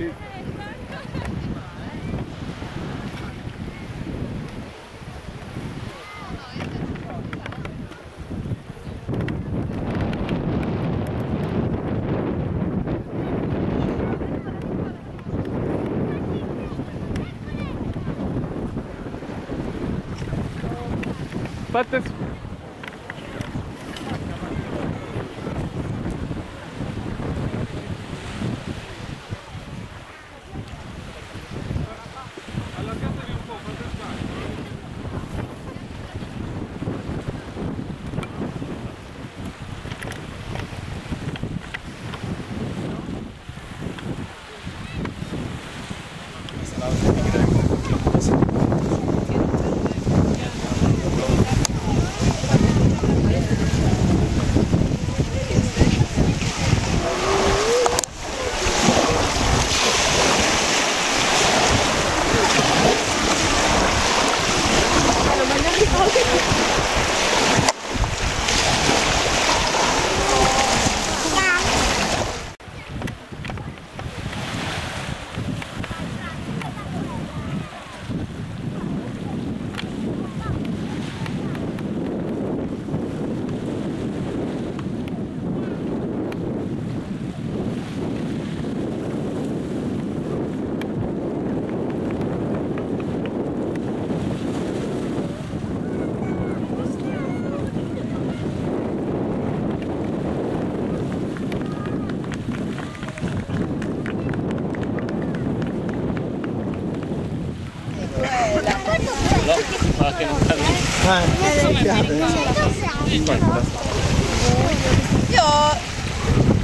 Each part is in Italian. Attenzione.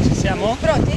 Ci siamo? Pronti?